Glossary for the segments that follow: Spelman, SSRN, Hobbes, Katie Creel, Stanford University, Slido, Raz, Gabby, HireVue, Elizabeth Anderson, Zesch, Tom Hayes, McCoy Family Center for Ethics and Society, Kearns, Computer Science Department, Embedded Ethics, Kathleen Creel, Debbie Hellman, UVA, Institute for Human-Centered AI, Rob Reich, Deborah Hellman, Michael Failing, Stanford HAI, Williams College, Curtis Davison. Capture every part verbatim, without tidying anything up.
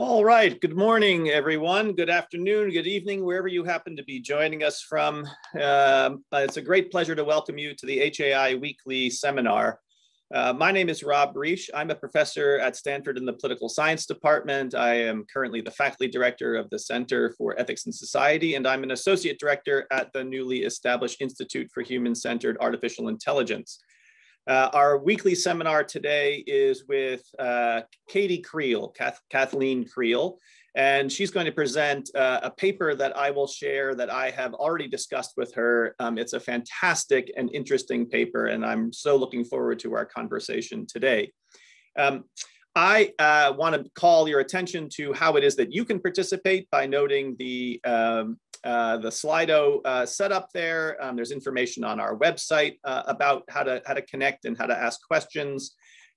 All right, good morning, everyone. Good afternoon, good evening, wherever you happen to be joining us from. Uh, it's a great pleasure to welcome you to the H A I Weekly Seminar. Uh, my name is Rob Reich. I'm a professor at Stanford in the Political Science Department. I am currently the faculty director of the Center for Ethics and Society, and I'm an associate director at the newly established Institute for Human-Centered Artificial Intelligence. Uh, our weekly seminar today is with uh, Katie Creel, Kath Kathleen Creel, and she's going to present uh, a paper that I will share that I have already discussed with her. Um, it's a fantastic and interesting paper, and I'm so looking forward to our conversation today. Um, I uh, want to call your attention to how it is that you can participate by noting the um, Uh, the Slido uh, setup there. Um, there's information on our website uh, about how to, how to connect and how to ask questions.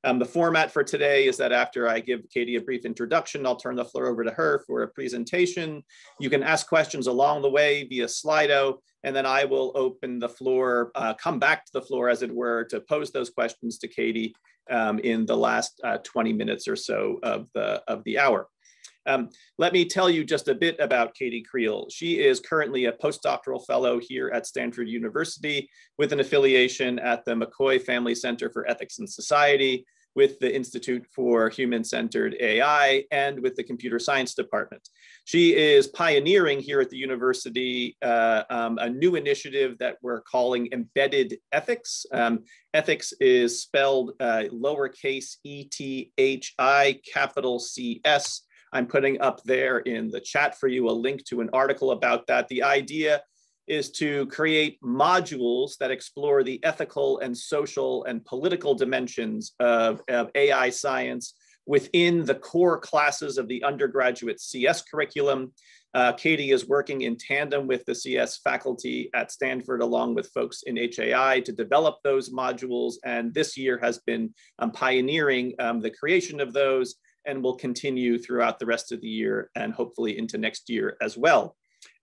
Um, the format for today is that after I give Katie a brief introduction, I'll turn the floor over to her for a presentation. You can ask questions along the way via Slido, and then I will open the floor, uh, come back to the floor as it were, to pose those questions to Katie um, in the last uh, twenty minutes or so of the, of the hour. Um, let me tell you just a bit about Katie Creel. She is currently a postdoctoral fellow here at Stanford University with an affiliation at the McCoy Family Center for Ethics and Society, with the Institute for Human-Centered A I, and with the Computer Science Department. She is pioneering here at the university uh, um, a new initiative that we're calling Embedded Ethics. Um, ethics is spelled uh, lowercase E T H I, capital C S. I'm putting up there in the chat for you a link to an article about that. The idea is to create modules that explore the ethical and social and political dimensions of, of A I science within the core classes of the undergraduate C S curriculum. Uh, Katie is working in tandem with the C S faculty at Stanford, along with folks in H A I, to develop those modules, and this year has been um, pioneering um, the creation of those, and will continue throughout the rest of the year and hopefully into next year as well.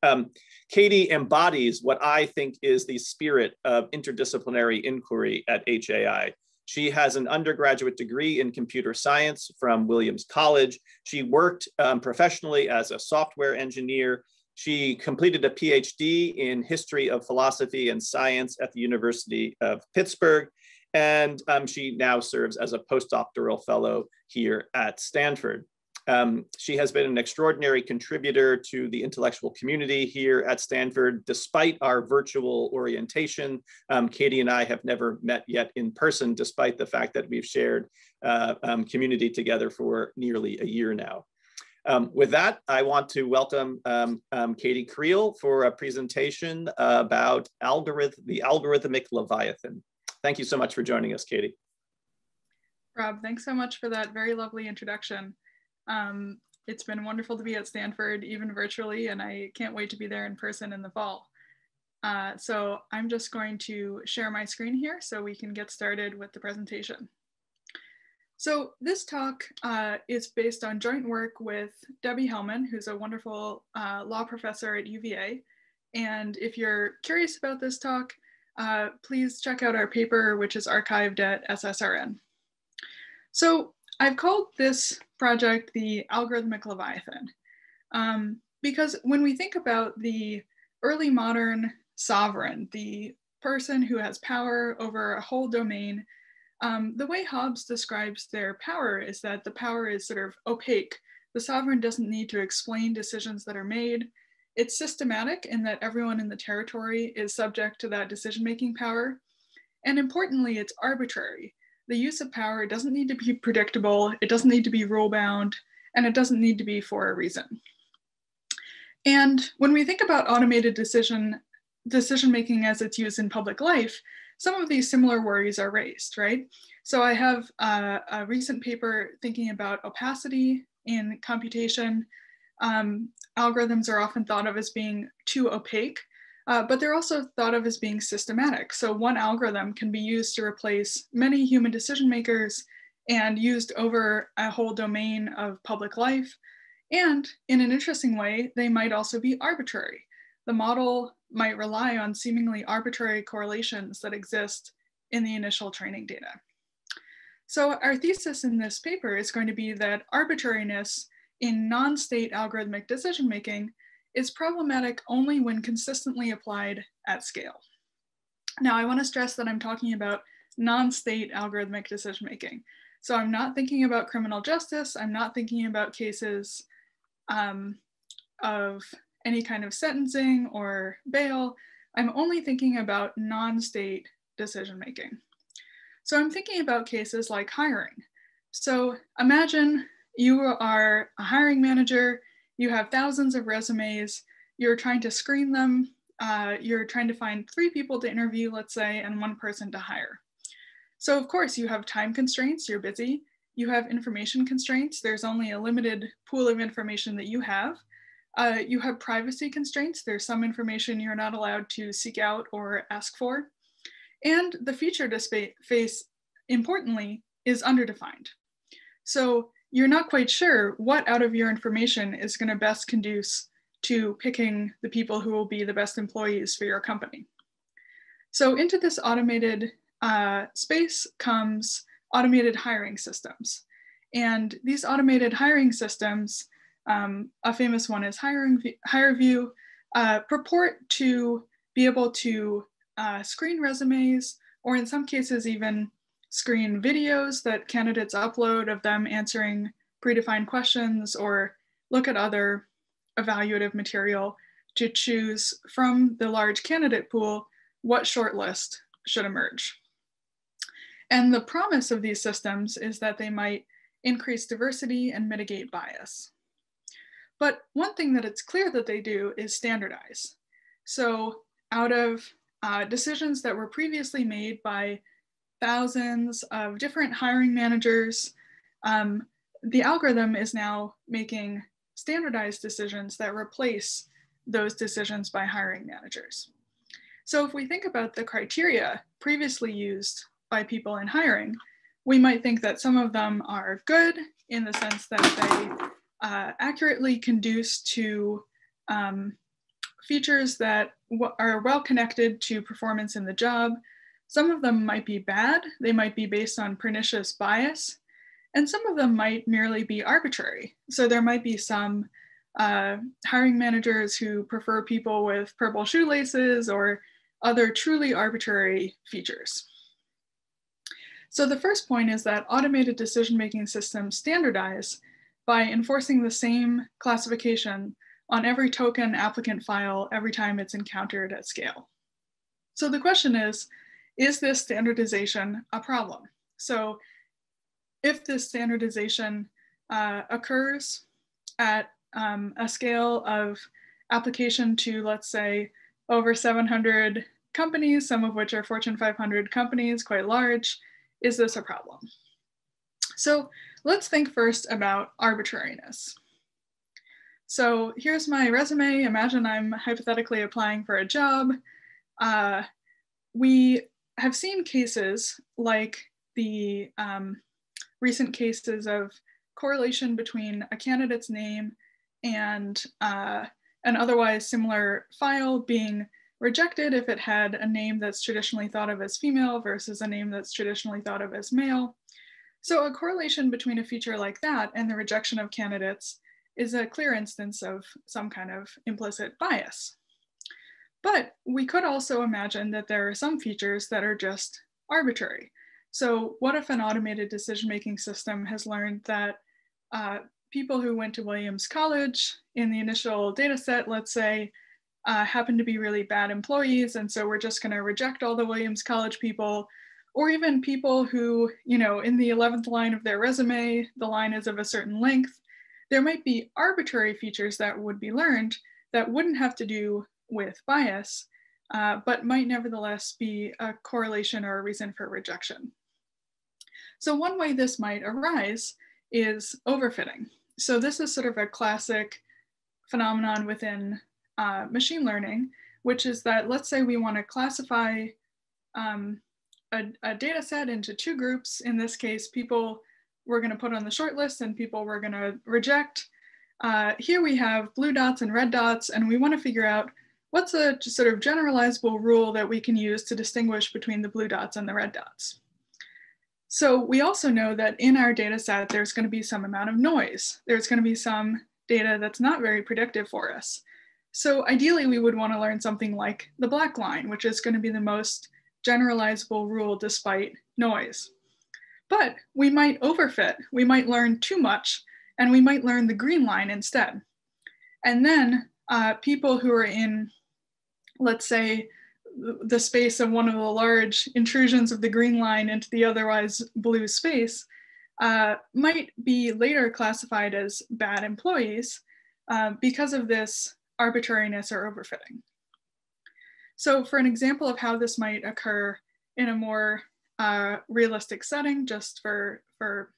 Um, Katie embodies what I think is the spirit of interdisciplinary inquiry at H A I. She has an undergraduate degree in computer science from Williams College. She worked um, professionally as a software engineer. She completed a PhD in history of philosophy and science at the University of Pittsburgh. And um, she now serves as a postdoctoral fellow here at Stanford. Um, she has been an extraordinary contributor to the intellectual community here at Stanford. Despite our virtual orientation, um, Katie and I have never met yet in person, despite the fact that we've shared uh, um, community together for nearly a year now. Um, with that, I want to welcome um, um, Katie Creel for a presentation about algorithm, the algorithmic Leviathan. Thank you so much for joining us, Katie. Rob, thanks so much for that very lovely introduction. Um, it's been wonderful to be at Stanford, even virtually, and I can't wait to be there in person in the fall. Uh, so I'm just going to share my screen here so we can get started with the presentation. So this talk uh, is based on joint work with Debbie Hellman, who's a wonderful uh, law professor at U V A. And if you're curious about this talk, Uh, please check out our paper, which is archived at S S R N. So I've called this project the Algorithmic Leviathan, um, because when we think about the early modern sovereign, the person who has power over a whole domain, um, the way Hobbes describes their power is that the power is sort of opaque. The sovereign doesn't need to explain decisions that are made. It's systematic in that everyone in the territory is subject to that decision-making power. And importantly, it's arbitrary. The use of power doesn't need to be predictable, it doesn't need to be rule-bound, and it doesn't need to be for a reason. And when we think about automated decision, decision-making as it's used in public life, some of these similar worries are raised, right? So I have uh, a recent paper thinking about opacity in computation. Um, algorithms are often thought of as being too opaque, uh, but they're also thought of as being systematic. So one algorithm can be used to replace many human decision makers and used over a whole domain of public life. And in an interesting way, they might also be arbitrary. The model might rely on seemingly arbitrary correlations that exist in the initial training data. So our thesis in this paper is going to be that arbitrariness in non-state algorithmic decision-making is problematic only when consistently applied at scale. Now, I want to stress that I'm talking about non-state algorithmic decision-making. So I'm not thinking about criminal justice. I'm not thinking about cases um, of any kind of sentencing or bail. I'm only thinking about non-state decision-making. So I'm thinking about cases like hiring. So imagine you are a hiring manager, you have thousands of resumes, you're trying to screen them, uh, you're trying to find three people to interview, let's say, and one person to hire. So of course you have time constraints, you're busy, you have information constraints, there's only a limited pool of information that you have. Uh, you have privacy constraints, there's some information you're not allowed to seek out or ask for. And the feature space, importantly, is underdefined. So you're not quite sure what out of your information is going to best conduce to picking the people who will be the best employees for your company. So into this automated uh, space comes automated hiring systems. And these automated hiring systems, um, a famous one is HireVue, uh, purport to be able to uh, screen resumes, or in some cases even screen videos that candidates upload of them answering predefined questions, or look at other evaluative material to choose from the large candidate pool what shortlist should emerge. And the promise of these systems is that they might increase diversity and mitigate bias. But one thing that it's clear that they do is standardize. So out of uh, decisions that were previously made by thousands of different hiring managers, um, the algorithm is now making standardized decisions that replace those decisions by hiring managers. So if we think about the criteria previously used by people in hiring, we might think that some of them are good in the sense that they uh, accurately conduce to um, features that are well connected to performance in the job. Some of them might be bad, they might be based on pernicious bias, and some of them might merely be arbitrary. So there might be some uh, hiring managers who prefer people with purple shoelaces or other truly arbitrary features. So the first point is that automated decision-making systems standardize by enforcing the same classification on every token applicant file every time it's encountered at scale. So the question is, is this standardization a problem? So if this standardization uh, occurs at um, a scale of application to, let's say, over seven hundred companies, some of which are Fortune five hundred companies, quite large, is this a problem? So let's think first about arbitrariness. So here's my resume. Imagine I'm hypothetically applying for a job. Uh, we have seen cases like the um, recent cases of correlation between a candidate's name and uh, an otherwise similar file being rejected if it had a name that's traditionally thought of as female versus a name that's traditionally thought of as male. So a correlation between a feature like that and the rejection of candidates is a clear instance of some kind of implicit bias. But we could also imagine that there are some features that are just arbitrary. So what if an automated decision-making system has learned that uh, people who went to Williams College in the initial data set, let's say, uh, happened to be really bad employees, and so we're just going to reject all the Williams College people, or even people who, you know, in the eleventh line of their resume, the line is of a certain length. There might be arbitrary features that would be learned that wouldn't have to do with bias, uh, but might nevertheless be a correlation or a reason for rejection. So one way this might arise is overfitting. So this is sort of a classic phenomenon within uh, machine learning, which is that let's say we want to classify um, a, a data set into two groups. In this case, people we're going to put on the short list and people we're going to reject. Uh, here we have blue dots and red dots, and we want to figure out what's a sort of generalizable rule that we can use to distinguish between the blue dots and the red dots. So we also know that in our data set, there's going to be some amount of noise. There's going to be some data that's not very predictive for us. So ideally, we would want to learn something like the black line, which is going to be the most generalizable rule despite noise. But we might overfit, we might learn too much, and we might learn the green line instead. And then uh, people who are in, let's say, the space of one of the large intrusions of the green line into the otherwise blue space uh, might be later classified as bad employees uh, because of this arbitrariness or overfitting. So for an example of how this might occur in a more uh, realistic setting, just for, for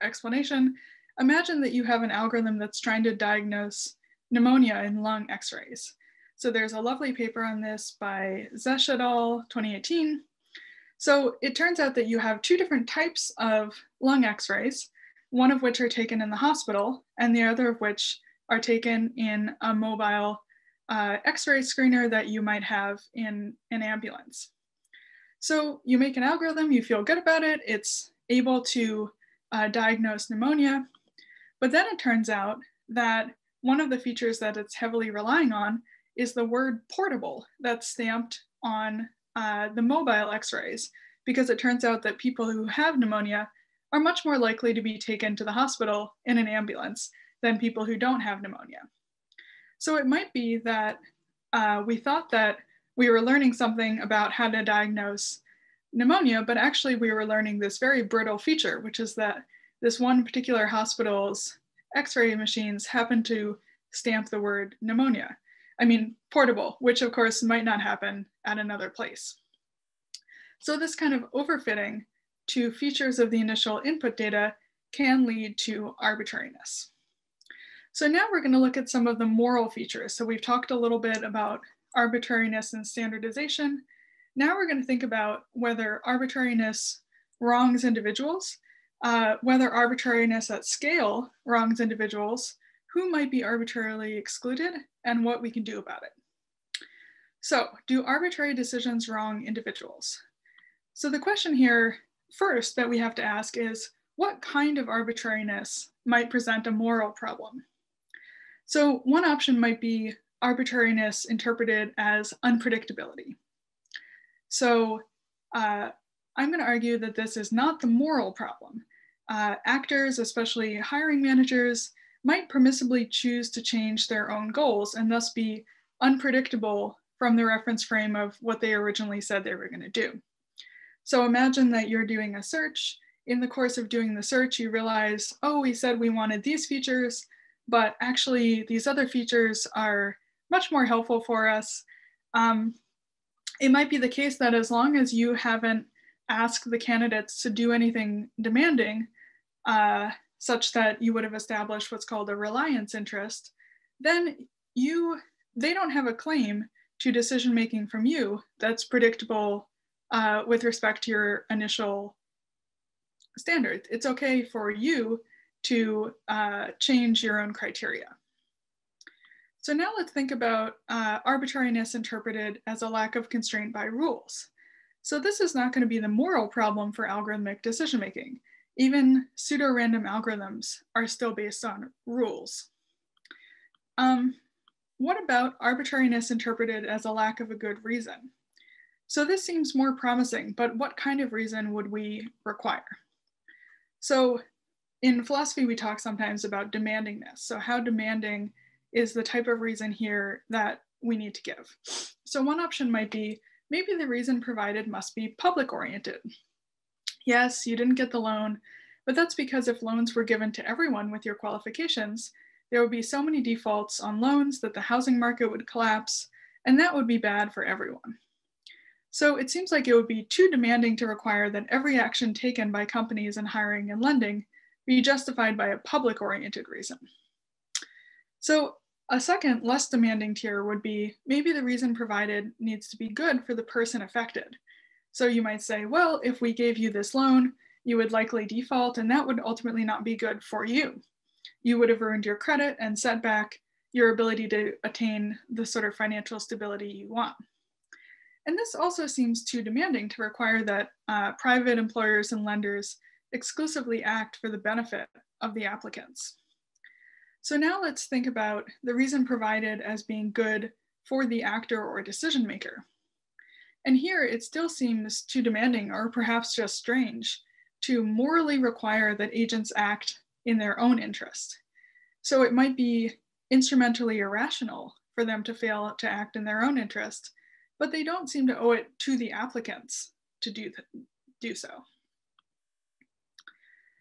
explanation, imagine that you have an algorithm that's trying to diagnose pneumonia in lung x-rays. So there's a lovely paper on this by Zesch et al. twenty eighteen. So it turns out that you have two different types of lung x-rays, one of which are taken in the hospital and the other of which are taken in a mobile uh, x-ray screener that you might have in an ambulance. So you make an algorithm, you feel good about it, it's able to uh, diagnose pneumonia, but then it turns out that one of the features that it's heavily relying on is the word portable that's stamped on uh, the mobile x-rays, because it turns out that people who have pneumonia are much more likely to be taken to the hospital in an ambulance than people who don't have pneumonia. So it might be that uh, we thought that we were learning something about how to diagnose pneumonia, but actually we were learning this very brittle feature, which is that this one particular hospital's x-ray machines happen to stamp the word pneumonia. I mean, portable, which of course might not happen at another place. So this kind of overfitting to features of the initial input data can lead to arbitrariness. So now we're going to look at some of the moral features. So we've talked a little bit about arbitrariness and standardization. Now we're going to think about whether arbitrariness wrongs individuals, uh, whether arbitrariness at scale wrongs individuals, who might be arbitrarily excluded, and what we can do about it. So, do arbitrary decisions wrong individuals? So the question here first that we have to ask is, what kind of arbitrariness might present a moral problem? So one option might be arbitrariness interpreted as unpredictability. So uh, I'm going to argue that this is not the moral problem. Uh, actors, especially hiring managers, might permissibly choose to change their own goals and thus be unpredictable from the reference frame of what they originally said they were going to do. So imagine that you're doing a search. In the course of doing the search, you realize, oh, we said we wanted these features, but actually these other features are much more helpful for us. Um, it might be the case that as long as you haven't asked the candidates to do anything demanding, uh, such that you would have established what's called a reliance interest, then you, they don't have a claim to decision-making from you that's predictable uh, with respect to your initial standards. It's okay for you to uh, change your own criteria. So now let's think about uh, arbitrariness interpreted as a lack of constraint by rules. So this is not going to be the moral problem for algorithmic decision-making. Even pseudo-random algorithms are still based on rules. Um, what about arbitrariness interpreted as a lack of a good reason? So this seems more promising, but what kind of reason would we require? So in philosophy, we talk sometimes about demandingness. So how demanding is the type of reason here that we need to give? So one option might be, maybe the reason provided must be public-oriented. Yes, you didn't get the loan, but that's because if loans were given to everyone with your qualifications, there would be so many defaults on loans that the housing market would collapse, and that would be bad for everyone. So it seems like it would be too demanding to require that every action taken by companies in hiring and lending be justified by a public-oriented reason. So a second, less demanding tier would be, maybe the reason provided needs to be good for the person affected. So you might say, well, if we gave you this loan, you would likely default, and that would ultimately not be good for you. You would have ruined your credit and set back your ability to attain the sort of financial stability you want. And this also seems too demanding to require that uh, private employers and lenders exclusively act for the benefit of the applicants. So now let's think about the reason provided as being good for the actor or decision maker. And here it still seems too demanding, or perhaps just strange, to morally require that agents act in their own interest. So it might be instrumentally irrational for them to fail to act in their own interest, but they don't seem to owe it to the applicants to do, do so.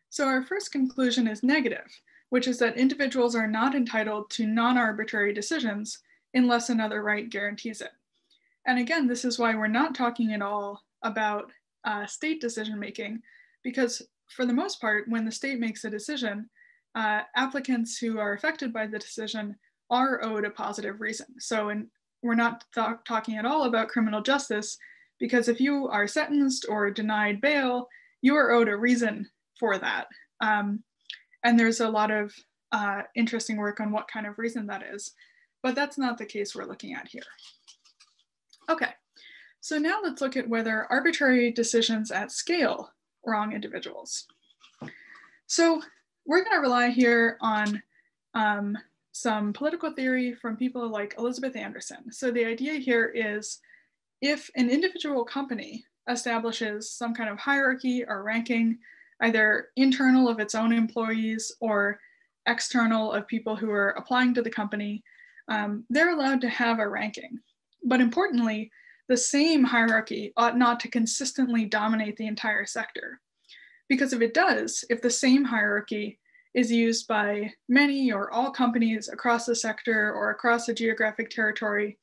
So our first conclusion is negative, which is that individuals are not entitled to non-arbitrary decisions unless another right guarantees it. And again, this is why we're not talking at all about uh, state decision-making, because for the most part, when the state makes a decision, uh, applicants who are affected by the decision are owed a positive reason. So in, we're not th- talking at all about criminal justice, because if you are sentenced or denied bail, you are owed a reason for that. Um, And there's a lot of uh, interesting work on what kind of reason that is, but that's not the case we're looking at here. Okay, so now let's look at whether arbitrary decisions at scale wrong individuals. So we're gonna rely here on um, some political theory from people like Elizabeth Anderson. So the idea here is if an individual company establishes some kind of hierarchy or ranking, either internal of its own employees or external of people who are applying to the company, um, they're allowed to have a ranking. But importantly, the same hierarchy ought not to consistently dominate the entire sector. Because if it does, if the same hierarchy is used by many or all companies across the sector or across a geographic territory,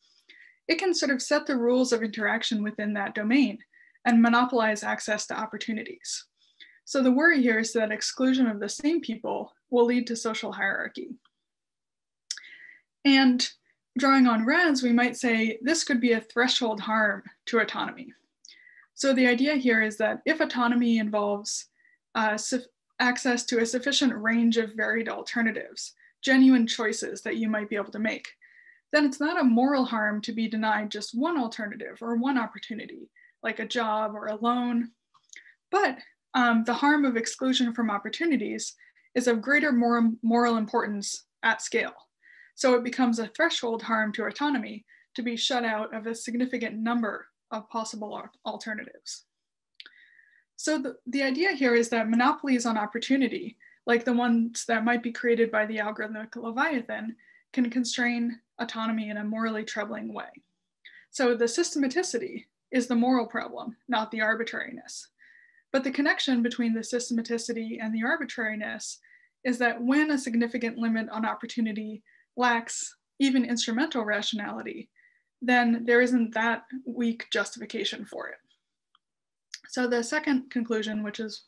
it can sort of set the rules of interaction within that domain and monopolize access to opportunities. So the worry here is that exclusion of the same people will lead to social hierarchy. And drawing on Raz, we might say this could be a threshold harm to autonomy. So the idea here is that if autonomy involves uh, access to a sufficient range of varied alternatives, genuine choices that you might be able to make, then it's not a moral harm to be denied just one alternative or one opportunity, like a job or a loan. But Um, the harm of exclusion from opportunities is of greater moral, moral importance at scale. So it becomes a threshold harm to autonomy to be shut out of a significant number of possible alternatives. So the, the idea here is that monopolies on opportunity, like the ones that might be created by the algorithmic Leviathan, can constrain autonomy in a morally troubling way. So the systematicity is the moral problem, not the arbitrariness. But the connection between the systematicity and the arbitrariness is that when a significant limit on opportunity lacks even instrumental rationality, then there isn't that weak justification for it. So the second conclusion, which is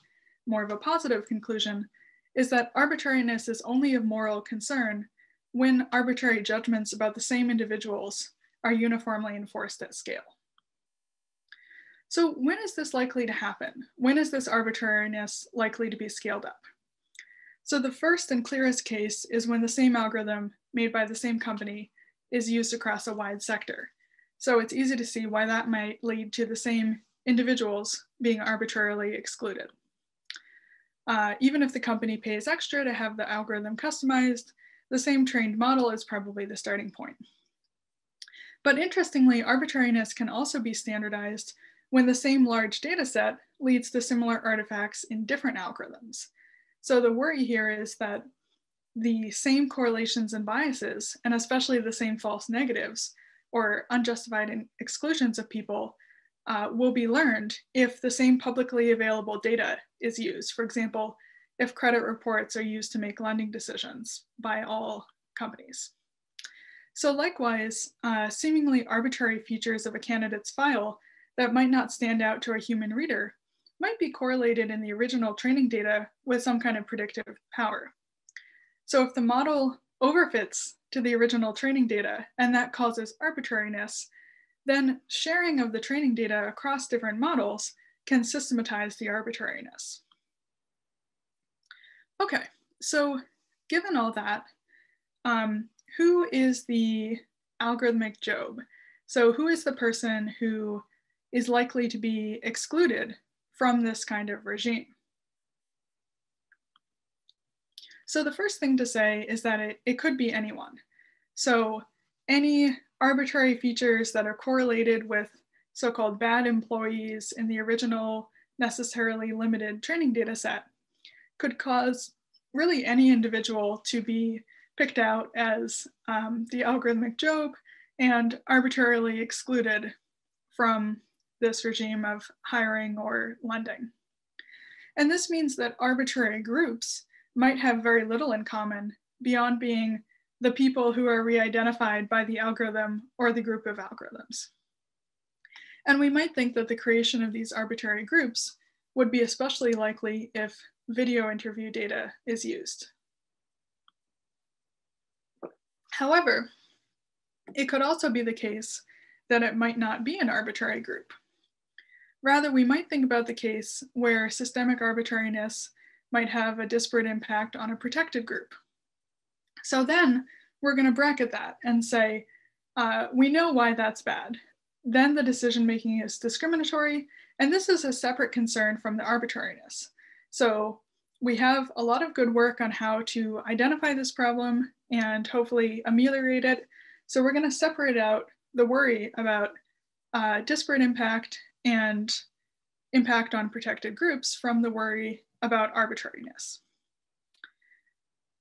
more of a positive conclusion, is that arbitrariness is only of moral concern when arbitrary judgments about the same individuals are uniformly enforced at scale. So when is this likely to happen? When is this arbitrariness likely to be scaled up? So the first and clearest case is when the same algorithm made by the same company is used across a wide sector. So it's easy to see why that might lead to the same individuals being arbitrarily excluded. Uh, even if the company pays extra to have the algorithm customized, the same trained model is probably the starting point. But interestingly, arbitrariness can also be standardized when the same large data set leads to similar artifacts in different algorithms. So the worry here is that the same correlations and biases, and especially the same false negatives or unjustified exclusions of people, uh, will be learned if the same publicly available data is used. For example, if credit reports are used to make lending decisions by all companies. So likewise, uh, seemingly arbitrary features of a candidate's file that might not stand out to a human reader might be correlated in the original training data with some kind of predictive power. So if the model overfits to the original training data and that causes arbitrariness, then sharing of the training data across different models can systematize the arbitrariness. Okay, so given all that, um, who is the algorithmic Job So who is the person who is likely to be excluded from this kind of regime? So the first thing to say is that it, it could be anyone. So any arbitrary features that are correlated with so-called bad employees in the original necessarily limited training data set could cause really any individual to be picked out as um, the algorithmic joke and arbitrarily excluded from this regime of hiring or lending. And this means that arbitrary groups might have very little in common beyond being the people who are re-identified by the algorithm or the group of algorithms. And we might think that the creation of these arbitrary groups would be especially likely if video interview data is used. However, it could also be the case that it might not be an arbitrary group. Rather, we might think about the case where systemic arbitrariness might have a disparate impact on a protected group. So then we're going to bracket that and say, uh, we know why that's bad. Then the decision-making is discriminatory, and this is a separate concern from the arbitrariness. So we have a lot of good work on how to identify this problem and hopefully ameliorate it. So we're going to separate out the worry about uh, disparate impact and impact on protected groups from the worry about arbitrariness.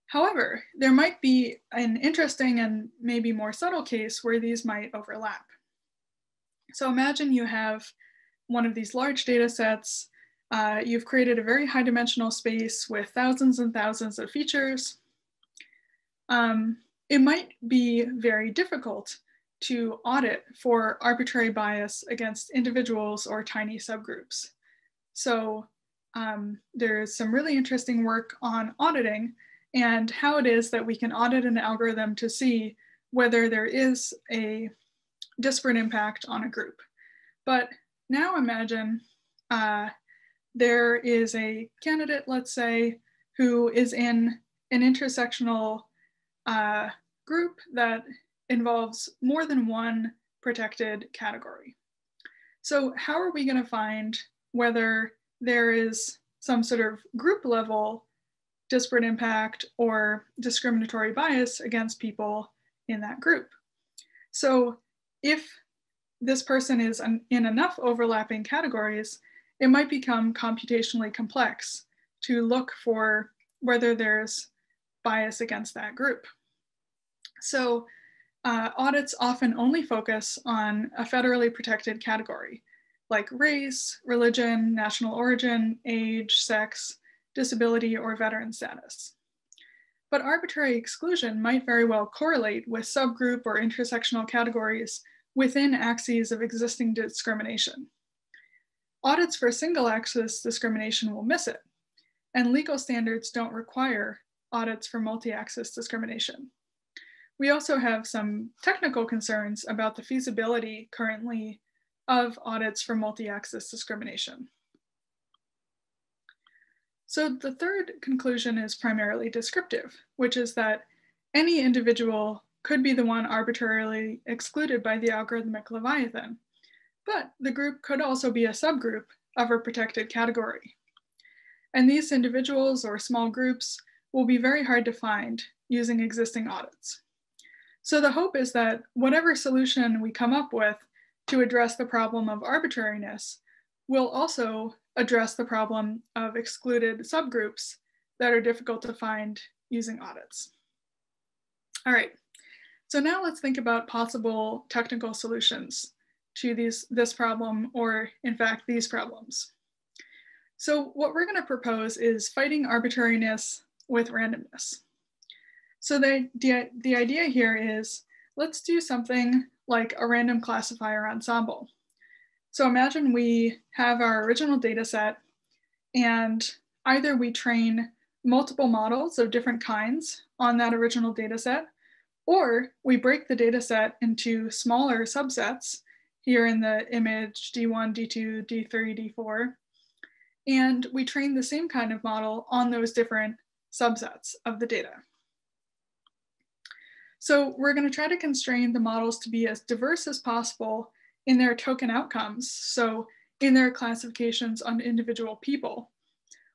However, there might be an interesting and maybe more subtle case where these might overlap. So imagine you have one of these large data sets. Uh, you've created a very high dimensional space with thousands and thousands of features. Um, it might be very difficult to audit for arbitrary bias against individuals or tiny subgroups. So um, there's some really interesting work on auditing and how it is that we can audit an algorithm to see whether there is a disparate impact on a group. But now imagine uh, there is a candidate, let's say, who is in an intersectional uh, group that involves more than one protected category. So how are we going to find whether there is some sort of group level disparate impact or discriminatory bias against people in that group? So if this person is in enough overlapping categories, it might become computationally complex to look for whether there's bias against that group. So uh, audits often only focus on a federally protected category, like race, religion, national origin, age, sex, disability, or veteran status. But arbitrary exclusion might very well correlate with subgroup or intersectional categories within axes of existing discrimination. Audits for single axis discrimination will miss it, and legal standards don't require audits for multi-axis discrimination. We also have some technical concerns about the feasibility currently of audits for multi-axis discrimination. So the third conclusion is primarily descriptive, which is that any individual could be the one arbitrarily excluded by the algorithmic leviathan, but the group could also be a subgroup of a protected category. And these individuals or small groups will be very hard to find using existing audits. So the hope is that whatever solution we come up with to address the problem of arbitrariness will also address the problem of excluded subgroups that are difficult to find using audits. All right, so now let's think about possible technical solutions to these, this problem, or in fact, these problems. So what we're gonna propose is fighting arbitrariness with randomness. So the, the, the idea here is, let's do something like a random classifier ensemble. So imagine we have our original data set, and either we train multiple models of different kinds on that original data set, or we break the data set into smaller subsets here in the image D one, D two, D three, D four, and we train the same kind of model on those different subsets of the data. So we're going to try to constrain the models to be as diverse as possible in their token outcomes, so in their classifications on individual people,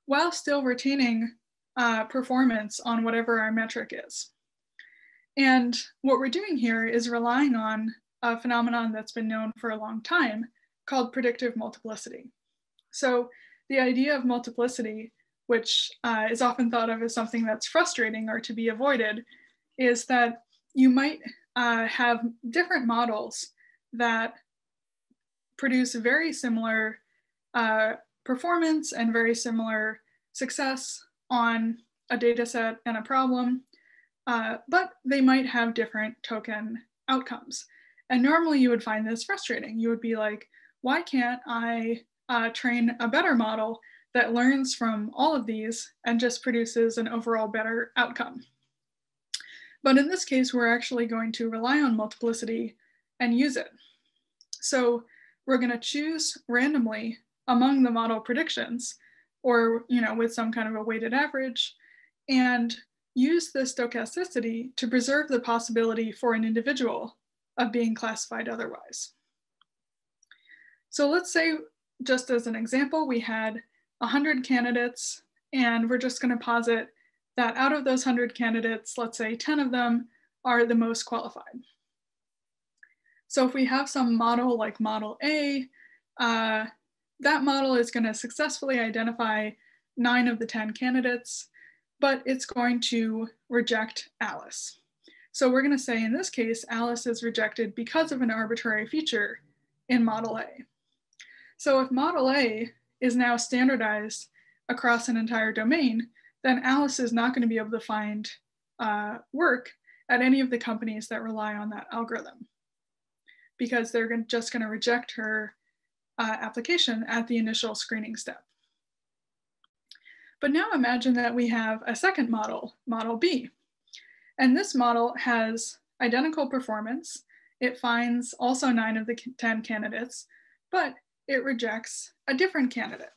while still retaining uh, performance on whatever our metric is. And what we're doing here is relying on a phenomenon that's been known for a long time called predictive multiplicity. So the idea of multiplicity, which uh, is often thought of as something that's frustrating or to be avoided, is that you might uh, have different models that produce very similar uh, performance and very similar success on a data set and a problem, uh, but they might have different token outcomes. And normally you would find this frustrating. You would be like, why can't I uh, train a better model that learns from all of these and just produces an overall better outcome? But in this case, we're actually going to rely on multiplicity and use it. So we're going to choose randomly among the model predictions, or you know, with some kind of a weighted average, and use the stochasticity to preserve the possibility for an individual of being classified otherwise. So let's say, just as an example, we had one hundred candidates, and we're just going to posit that out of those one hundred candidates, let's say ten of them are the most qualified. So if we have some model like model A, uh, that model is going to successfully identify nine of the ten candidates, but it's going to reject Alice. So we're going to say in this case, Alice is rejected because of an arbitrary feature in model A. So if model A is now standardized across an entire domain, then Alice is not going to be able to find uh, work at any of the companies that rely on that algorithm, because they're just going to reject her uh, application at the initial screening step. But now imagine that we have a second model, model B. And this model has identical performance. It finds also nine of the ten candidates, but it rejects a different candidate.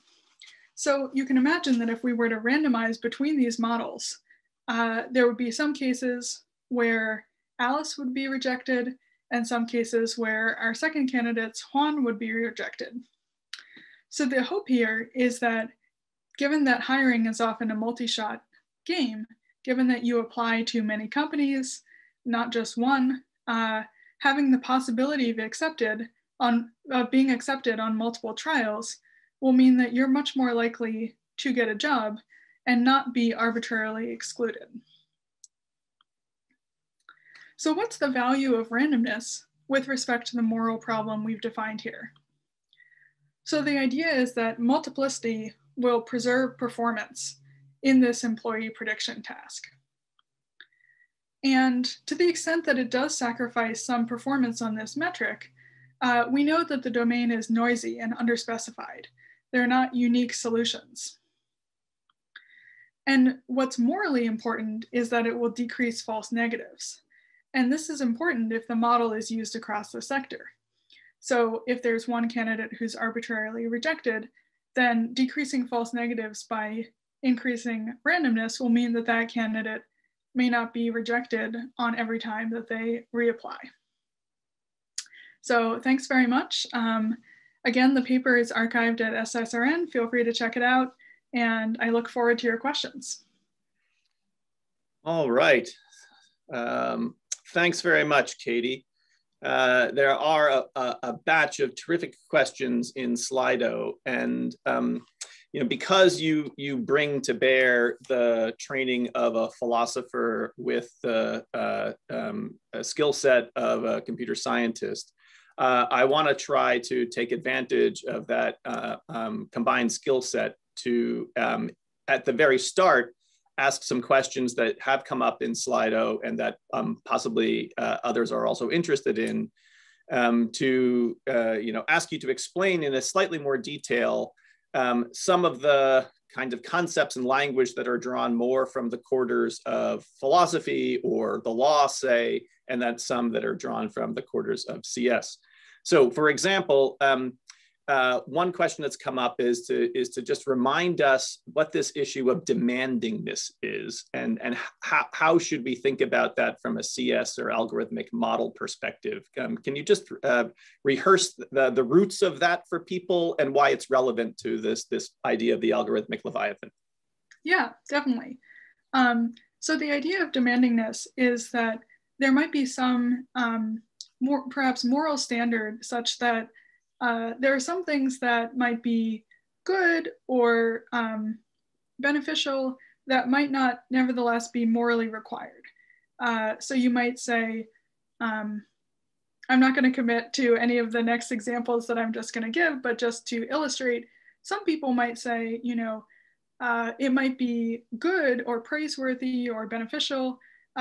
So you can imagine that if we were to randomize between these models, uh, there would be some cases where Alice would be rejected, and some cases where our second candidate, Juan, would be rejected. So the hope here is that, given that hiring is often a multi-shot game, given that you apply to many companies, not just one, uh, having the possibility of, accepted on, of being accepted on multiple trials will mean that you're much more likely to get a job and not be arbitrarily excluded. So what's the value of randomness with respect to the moral problem we've defined here? So the idea is that multiplicity will preserve performance in this employee prediction task. And to the extent that it does sacrifice some performance on this metric, uh, we know that the domain is noisy and underspecified. They're not unique solutions. And what's morally important is that it will decrease false negatives. And this is important if the model is used across the sector. So if there's one candidate who's arbitrarily rejected, then decreasing false negatives by increasing randomness will mean that that candidate may not be rejected on every time that they reapply. So thanks very much. Um, again, the paper is archived at S S R N. Feel free to check it out. And I look forward to your questions. All right. Um... Thanks very much, Katie. Uh, there are a, a, a batch of terrific questions in Slido, and um, you know, because you you bring to bear the training of a philosopher with the uh, um, skill set of a computer scientist, uh, I want to try to take advantage of that uh, um, combined skill set to, um, at the very start, ask some questions that have come up in Slido and that um, possibly uh, others are also interested in, um, to uh, you know, ask you to explain in a slightly more detail um, some of the kinds of concepts and language that are drawn more from the quarters of philosophy or the law, say, and then some that are drawn from the quarters of C S. So for example, um, uh, one question that's come up is to, is to just remind us what this issue of demandingness is, and, and how, how should we think about that from a C S or algorithmic model perspective? Um, can you just uh, rehearse the, the roots of that for people and why it's relevant to this, this idea of the algorithmic Leviathan? Yeah, definitely. Um, so the idea of demandingness is that there might be some um, more, perhaps moral standard such that uh, there are some things that might be good or um, beneficial that might not nevertheless be morally required. Uh, so you might say, um, I'm not going to commit to any of the next examples that I'm just going to give, but just to illustrate, some people might say, you know, Uh, it might be good or praiseworthy or beneficial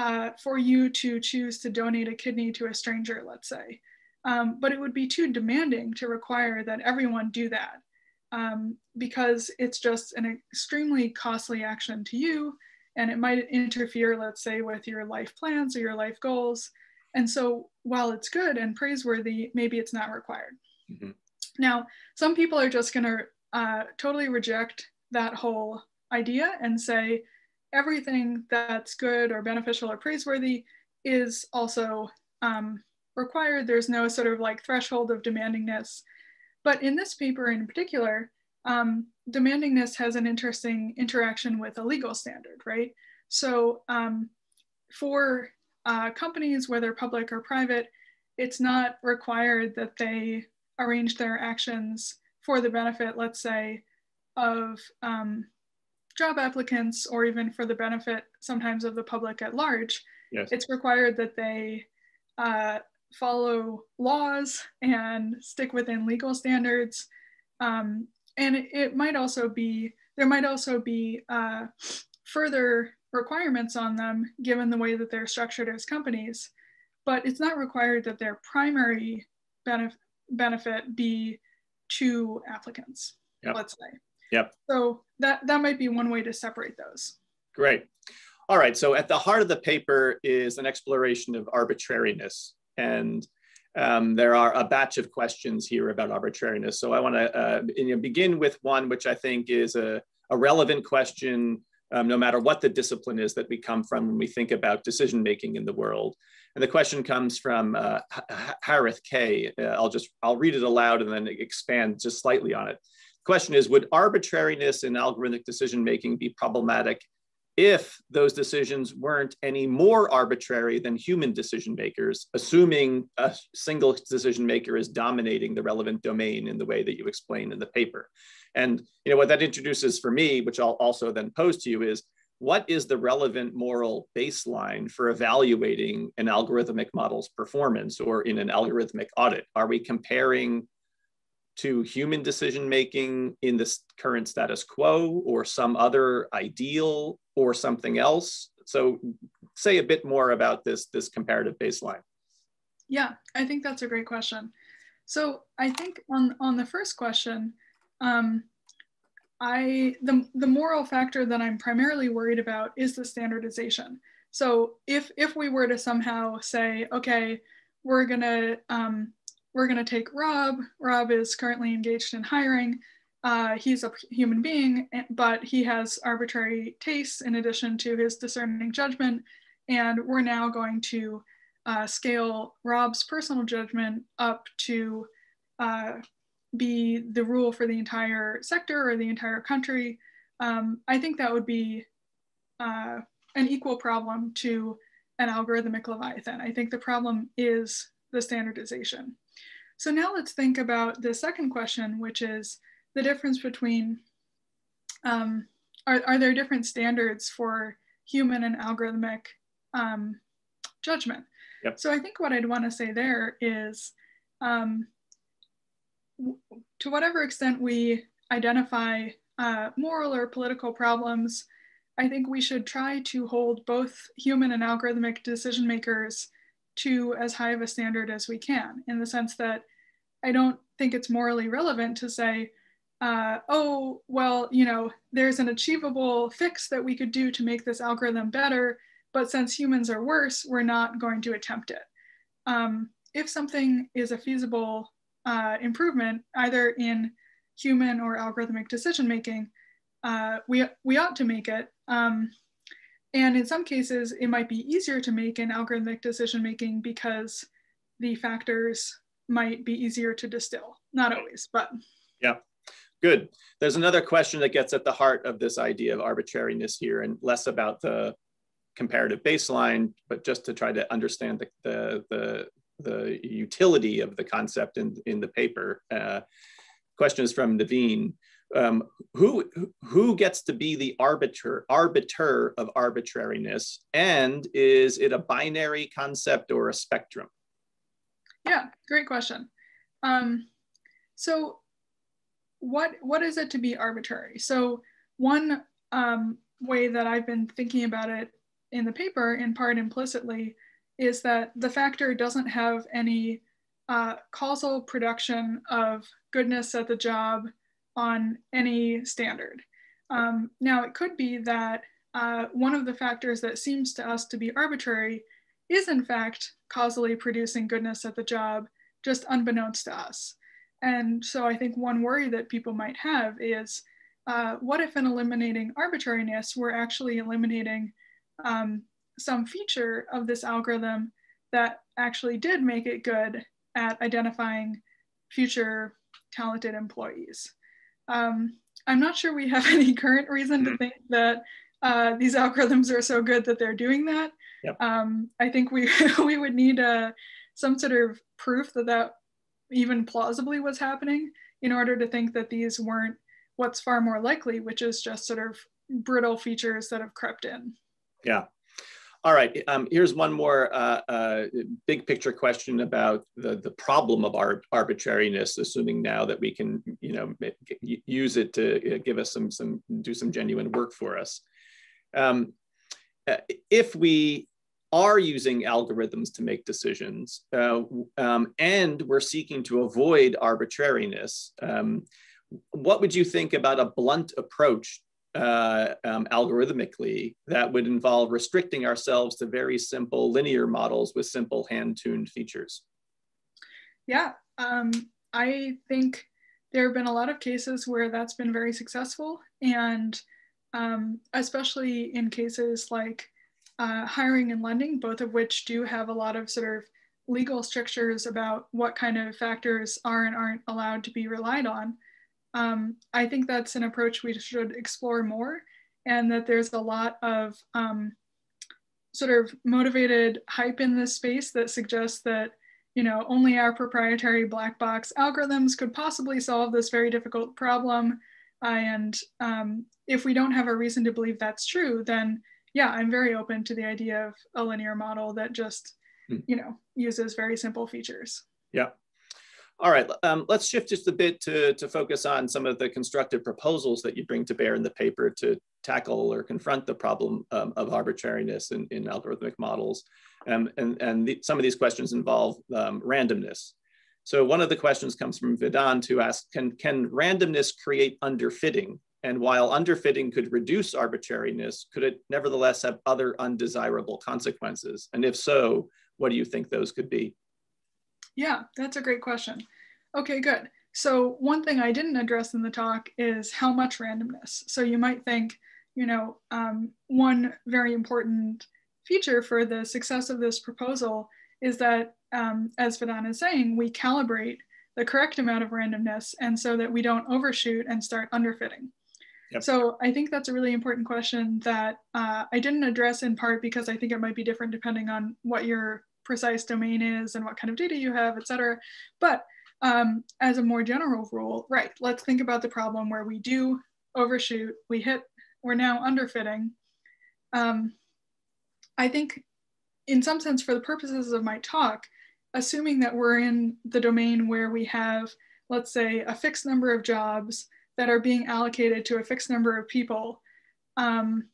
uh, for you to choose to donate a kidney to a stranger, let's say. Um, but it would be too demanding to require that everyone do that um, because it's just an extremely costly action to you, and it might interfere, let's say, with your life plans or your life goals. And so while it's good and praiseworthy, maybe it's not required. Mm-hmm. Now, some people are just going to uh, totally reject that whole idea and say everything that's good or beneficial or praiseworthy is also um, required. There's no sort of like threshold of demandingness. But in this paper in particular, um, demandingness has an interesting interaction with a legal standard, right? So um, for uh, companies, whether public or private, it's not required that they arrange their actions for the benefit, let's say, of um, job applicants, or even for the benefit sometimes of the public at large. Yes. It's required that they uh, follow laws and stick within legal standards. Um, and it, it might also be, there might also be uh, further requirements on them given the way that they're structured as companies, but it's not required that their primary benef- benefit be to applicants, yep. let's say. Yep. So that, that might be one way to separate those. Great. All right. So at the heart of the paper is an exploration of arbitrariness. And um, there are a batch of questions here about arbitrariness. So I want to uh, begin with one which I think is a, a relevant question, um, no matter what the discipline is that we come from when we think about decision-making in the world. And the question comes from uh, Harith K. Uh, I'll just, I'll read it aloud and then expand just slightly on it. Question is, would arbitrariness in algorithmic decision-making be problematic if those decisions weren't any more arbitrary than human decision-makers, assuming a single decision-maker is dominating the relevant domain in the way that you explain in the paper? And you know what that introduces for me, which I'll also then pose to you, is what is the relevant moral baseline for evaluating an algorithmic model's performance or in an algorithmic audit? Are we comparing to human decision-making in this current status quo, or some other ideal, or something else? So say a bit more about this, this comparative baseline. Yeah, I think that's a great question. So I think on, on the first question, um, I the, the moral factor that I'm primarily worried about is the standardization. So if, if we were to somehow say, okay, we're gonna, um, We're going to take Rob. Rob is currently engaged in hiring. Uh, he's a human being, but he has arbitrary tastes in addition to his discerning judgment. And we're now going to uh, scale Rob's personal judgment up to uh, be the rule for the entire sector or the entire country. Um, I think that would be uh, an equal problem to an algorithmic Leviathan. I think the problem is the standardization. So now let's think about the second question, which is the difference between, um, are, are there different standards for human and algorithmic um, judgment? Yep. So I think what I'd want to say there is, um, to whatever extent we identify uh, moral or political problems, I think we should try to hold both human and algorithmic decision makers to as high of a standard as we can, in the sense that I don't think it's morally relevant to say, uh, oh, well, you know, there's an achievable fix that we could do to make this algorithm better, but since humans are worse, we're not going to attempt it. Um, if something is a feasible uh, improvement, either in human or algorithmic decision making, uh, we, we ought to make it. Um, and in some cases, it might be easier to make in algorithmic decision making because the factors might be easier to distill. Not always, but. Yeah, good. There's another question that gets at the heart of this idea of arbitrariness here, and less about the comparative baseline, but just to try to understand the, the, the, the utility of the concept in, in the paper. Uh, question is from Naveen. Um, who, who gets to be the arbiter, arbiter of arbitrariness, and is it a binary concept or a spectrum? Yeah, great question. Um, so what, what is it to be arbitrary? So one um, way that I've been thinking about it in the paper, in part implicitly, is that the factor doesn't have any uh, causal production of goodness at the job on any standard. Um, now, it could be that uh, one of the factors that seems to us to be arbitrary is in fact causally producing goodness at the job, just unbeknownst to us. And so I think one worry that people might have is, uh, what if in eliminating arbitrariness, we're actually eliminating um, some feature of this algorithm that actually did make it good at identifying future talented employees? Um, I'm not sure we have any current reason to think that uh, these algorithms are so good that they're doing that. Yep. Um, I think we, we would need uh, some sort of proof that that even plausibly was happening in order to think that these weren't what's far more likely, which is just sort of brittle features that have crept in. Yeah. All right. Um, here's one more uh, uh, big picture question about the, the problem of our arbitrariness, assuming now that we can, you know, use it to give us some, some do some genuine work for us. Um, if we are using algorithms to make decisions uh, um, and we're seeking to avoid arbitrariness, um, what would you think about a blunt approach Uh, um, algorithmically that would involve restricting ourselves to very simple linear models with simple hand-tuned features? Yeah, um, I think there have been a lot of cases where that's been very successful, and um, especially in cases like uh, hiring and lending, both of which do have a lot of sort of legal strictures about what kind of factors are and aren't allowed to be relied on. Um, I think that's an approach we should explore more, and that there's a lot of um, sort of motivated hype in this space that suggests that, you know, only our proprietary black box algorithms could possibly solve this very difficult problem. Uh, and um, if we don't have a reason to believe that's true, then yeah, I'm very open to the idea of a linear model that just, mm. you know, uses very simple features. Yeah. All right, um, let's shift just a bit to, to focus on some of the constructive proposals that you bring to bear in the paper to tackle or confront the problem um, of arbitrariness in, in algorithmic models. Um, and and the, some of these questions involve um, randomness. So one of the questions comes from Vedant, who asks, can, can randomness create underfitting? And while underfitting could reduce arbitrariness, could it nevertheless have other undesirable consequences? And if so, what do you think those could be? Yeah, that's a great question. Okay, good. So one thing I didn't address in the talk is how much randomness. So you might think, you know, um, one very important feature for the success of this proposal is that, um, as Vedant is saying, we calibrate the correct amount of randomness, and so that we don't overshoot and start underfitting. Yep. So I think that's a really important question that uh, I didn't address, in part because I think it might be different depending on what your precise domain is and what kind of data you have, et cetera. But um, as a more general rule, right, let's think about the problem where we do overshoot, we hit, we're now underfitting. Um, I think in some sense, for the purposes of my talk, assuming that we're in the domain where we have, let's say, a fixed number of jobs that are being allocated to a fixed number of people, um,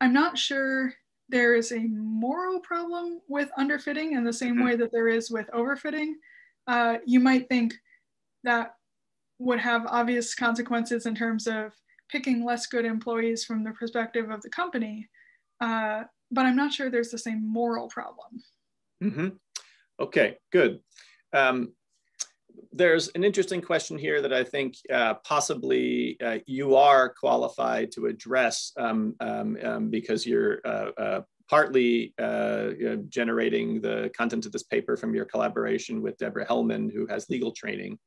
I'm not sure there is a moral problem with underfitting in the same way that there is with overfitting. Uh, you might think that would have obvious consequences in terms of picking less good employees from the perspective of the company, uh, but I'm not sure there's the same moral problem. Mm-hmm. Okay, good. Um, there's an interesting question here that I think uh, possibly uh, you are qualified to address um, um, um, because you're uh, uh, partly uh, you know, generating the content of this paper from your collaboration with Deborah Hellman, who has legal training.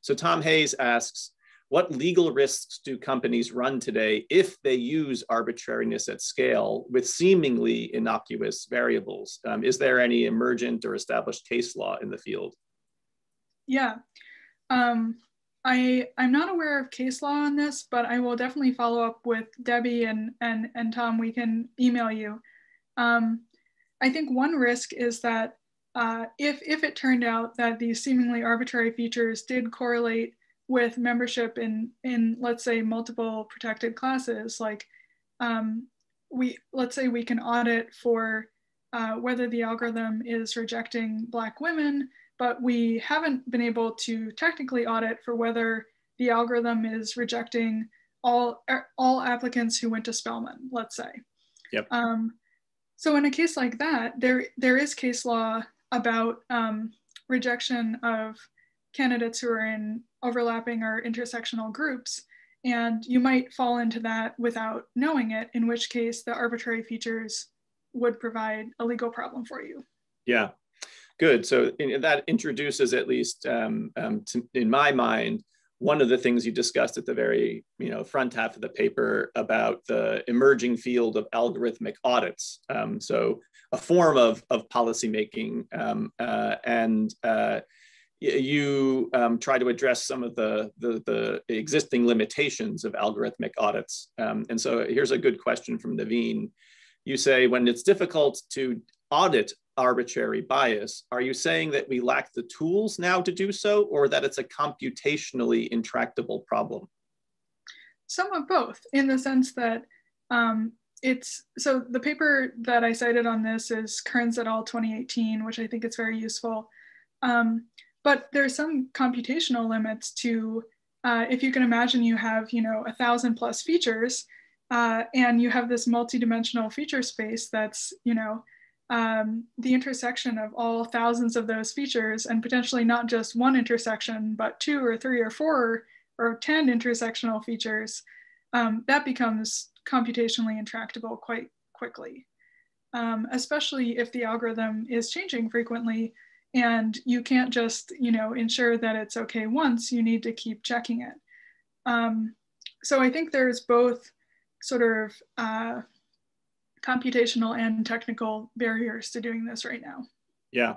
So Tom Hayes asks, what legal risks do companies run today if they use arbitrariness at scale with seemingly innocuous variables? Um, is there any emergent or established case law in the field? Yeah, um, I, I'm not aware of case law on this, but I will definitely follow up with Debbie and, and, and Tom, we can email you. Um, I think one risk is that uh, if, if it turned out that these seemingly arbitrary features did correlate with membership in, in let's say, multiple protected classes, like um, we, let's say we can audit for uh, whether the algorithm is rejecting Black women, but we haven't been able to technically audit for whether the algorithm is rejecting all, all applicants who went to Spelman, let's say. Yep. Um, so in a case like that, there, there is case law about um, rejection of candidates who are in overlapping or intersectional groups, and you might fall into that without knowing it, in which case the arbitrary features would provide a legal problem for you. Yeah, good. So in, that introduces, at least um, um, to, in my mind, one of the things you discussed at the very you know, front half of the paper about the emerging field of algorithmic audits. Um, so a form of, of policymaking um, uh, and uh, you um, try to address some of the, the, the existing limitations of algorithmic audits. Um, and so here's a good question from Naveen. You say, when it's difficult to audit arbitrary bias, are you saying that we lack the tools now to do so, or that it's a computationally intractable problem? Some of both, in the sense that um, it's, so the paper that I cited on this is Kearns et al. twenty eighteen, which I think is very useful. Um, But there's some computational limits to, uh, if you can imagine you have, you know, a thousand plus features, uh, and you have this multidimensional feature space that's, you know, um, the intersection of all thousands of those features, and potentially not just one intersection, but two or three or four or, or ten intersectional features, um, that becomes computationally intractable quite quickly, um, especially if the algorithm is changing frequently. And you can't just, you know, ensure that it's okay once, you need to keep checking it. Um, so I think there's both sort of uh, computational and technical barriers to doing this right now. Yeah.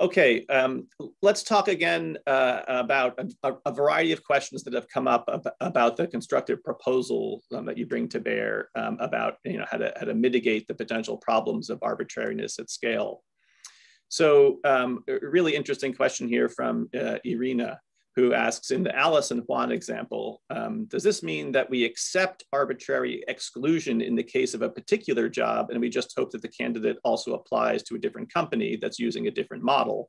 Okay, um, let's talk again uh, about a, a variety of questions that have come up ab about the constructive proposal um, that you bring to bear um, about, you know, how to, how to mitigate the potential problems of arbitrariness at scale. So um, a really interesting question here from uh, Irina, who asks, in the Alice and Juan example, um, does this mean that we accept arbitrary exclusion in the case of a particular job, and we just hope that the candidate also applies to a different company that's using a different model?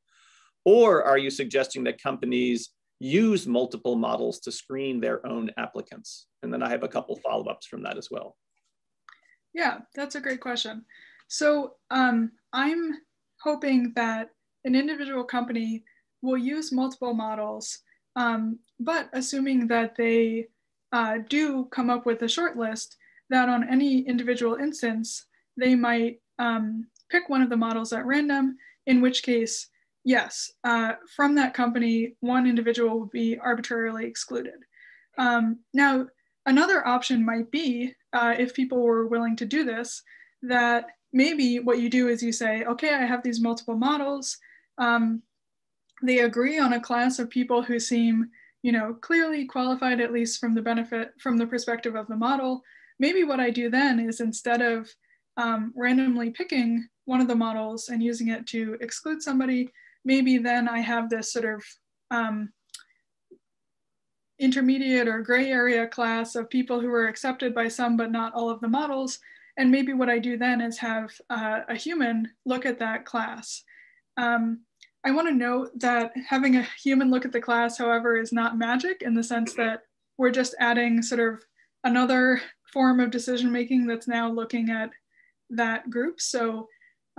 Or are you suggesting that companies use multiple models to screen their own applicants? And then I have a couple follow-ups from that as well. Yeah, that's a great question. So um, I'm hoping that an individual company will use multiple models, um, but assuming that they uh, do come up with a short list, that on any individual instance, they might um, pick one of the models at random, in which case, yes, uh, from that company, one individual would be arbitrarily excluded. Um, now, another option might be, uh, if people were willing to do this, that maybe what you do is you say, okay, I have these multiple models. Um, they agree on a class of people who seem, you know, clearly qualified, at least from the benefit, from the perspective of the model. Maybe what I do then is, instead of um, randomly picking one of the models and using it to exclude somebody, maybe then I have this sort of um, intermediate or gray area class of people who are accepted by some but not all of the models. And maybe what I do then is have uh, a human look at that class. Um, I want to note that having a human look at the class, however, is not magic, in the sense that we're just adding sort of another form of decision-making that's now looking at that group. So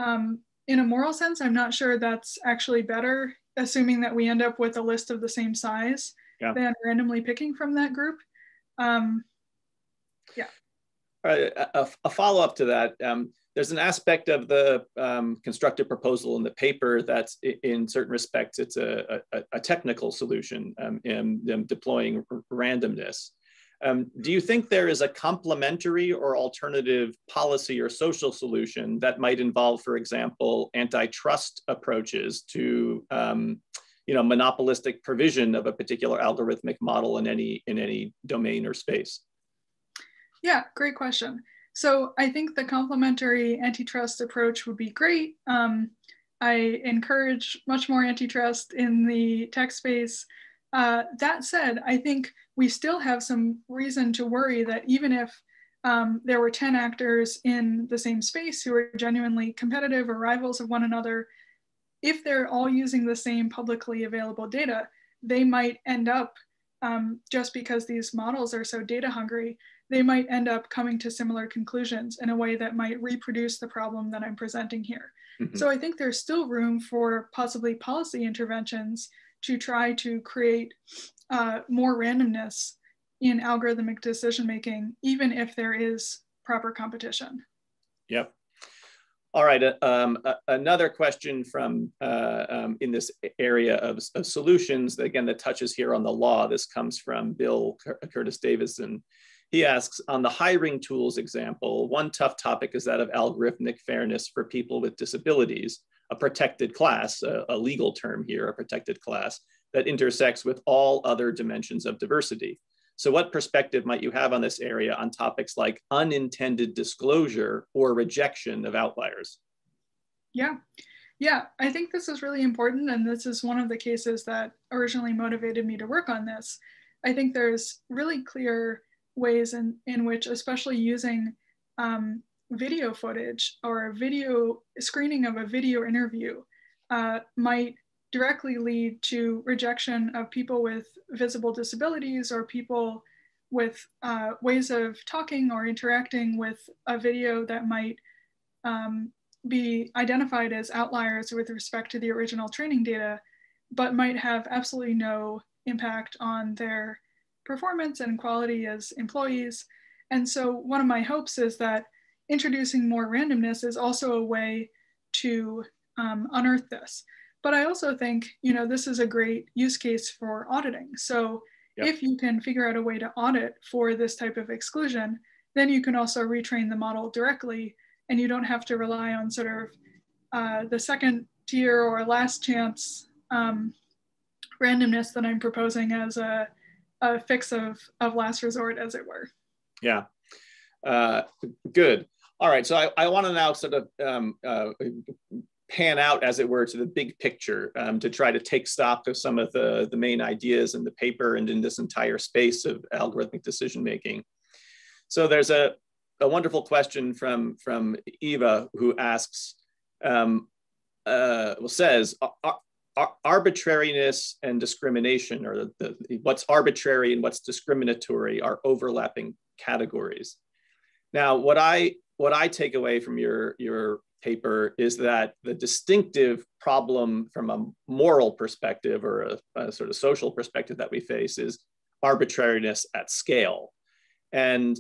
um, in a moral sense, I'm not sure that's actually better assuming that we end up with a list of the same size, yeah. than randomly picking from that group. Um, yeah. All right, a, a follow-up to that, um, there's an aspect of the um, constructed proposal in the paper that's, in certain respects, it's a, a, a technical solution um, in, in deploying randomness. Um, do you think there is a complementary or alternative policy or social solution that might involve, for example, antitrust approaches to, um, you know, monopolistic provision of a particular algorithmic model in any in any domain or space? Yeah, great question. So I think the complementary antitrust approach would be great. Um, I encourage much more antitrust in the tech space. Uh, that said, I think we still have some reason to worry that even if um, there were ten actors in the same space who are genuinely competitive or rivals of one another, if they're all using the same publicly available data, they might end up, um, just because these models are so data hungry, they might end up coming to similar conclusions in a way that might reproduce the problem that I'm presenting here. Mm-hmm. So I think there's still room for possibly policy interventions to try to create uh, more randomness in algorithmic decision-making, even if there is proper competition. Yep. All right, uh, um, uh, another question from uh, um, in this area of, of solutions, again, that touches here on the law. This comes from Bill Cur- Curtis Davison. He asks, on the hiring tools example, one tough topic is that of algorithmic fairness for people with disabilities, a protected class, a, a legal term here, a protected class that intersects with all other dimensions of diversity. So what perspective might you have on this area on topics like unintended disclosure or rejection of outliers? Yeah, yeah, I think this is really important. And this is one of the cases that originally motivated me to work on this. I think there's really clear ways in, in which, especially using um, video footage or a video screening of a video interview, uh, might directly lead to rejection of people with visible disabilities or people with uh, ways of talking or interacting with a video that might um, be identified as outliers with respect to the original training data, but might have absolutely no impact on their performance and quality as employees. And so one of my hopes is that introducing more randomness is also a way to um, unearth this. But I also think, you know, this is a great use case for auditing. So yep. if you can figure out a way to audit for this type of exclusion, then you can also retrain the model directly, and you don't have to rely on sort of uh, the second tier or last chance um, randomness that I'm proposing as a, a fix of, of last resort, as it were. Yeah, uh, good. All right, so I, I want to now sort of um, uh, pan out, as it were, to the big picture, um, to try to take stock of some of the, the main ideas in the paper and in this entire space of algorithmic decision-making. So there's a, a wonderful question from, from Eva, who asks, um, uh, well, says, Ar ar arbitrariness and discrimination, or the, the, what's arbitrary and what's discriminatory, are overlapping categories. Now, what I, what I take away from your, your paper is that the distinctive problem from a moral perspective or a, a sort of social perspective that we face is arbitrariness at scale. And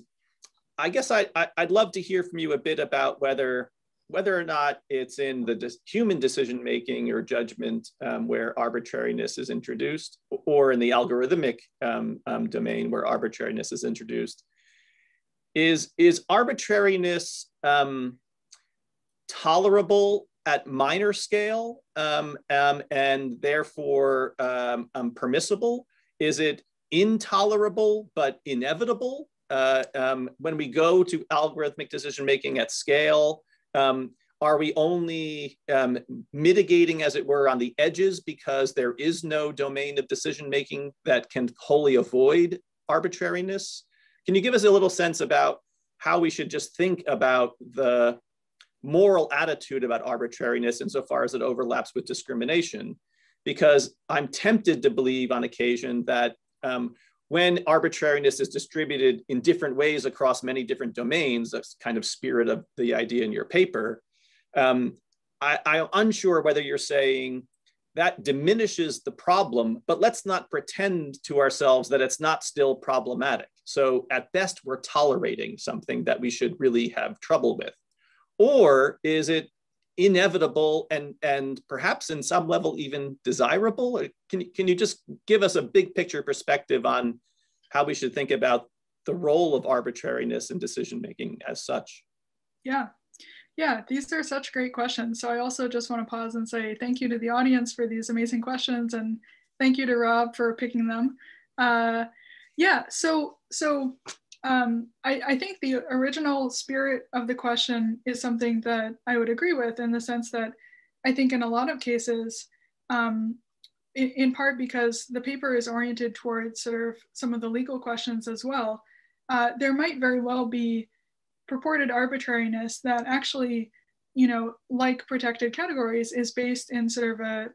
I guess I, I, I'd love to hear from you a bit about whether, whether or not it's in the dis- human decision-making or judgment um, where arbitrariness is introduced, or in the algorithmic um, um, domain where arbitrariness is introduced. Is, is arbitrariness um, tolerable at minor scale um, um, and therefore um, um, permissible? Is it intolerable but inevitable? Uh, um, when we go to algorithmic decision-making at scale, um, are we only um, mitigating, as it were, on the edges because there is no domain of decision-making that can wholly avoid arbitrariness? Can you give us a little sense about how we should just think about the moral attitude about arbitrariness insofar as it overlaps with discrimination? Because I'm tempted to believe on occasion that um, when arbitrariness is distributed in different ways across many different domains, that's kind of spirit of the idea in your paper, um, I, I'm unsure whether you're saying that diminishes the problem, but let's not pretend to ourselves that it's not still problematic. So at best, we're tolerating something that we should really have trouble with. Or is it inevitable and, and perhaps in some level even desirable? Can, can you just give us a big picture perspective on how we should think about the role of arbitrariness in decision-making as such? Yeah. Yeah, these are such great questions. So I also just want to pause and say thank you to the audience for these amazing questions, and thank you to Rob for picking them. Uh, yeah, so so um, I, I think the original spirit of the question is something that I would agree with, in the sense that I think in a lot of cases, um, in, in part because the paper is oriented towards sort of some of the legal questions as well, uh, there might very well be purported arbitrariness that actually, you know, like protected categories, is based in sort of a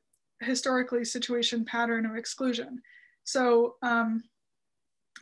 historically situation pattern of exclusion. So um,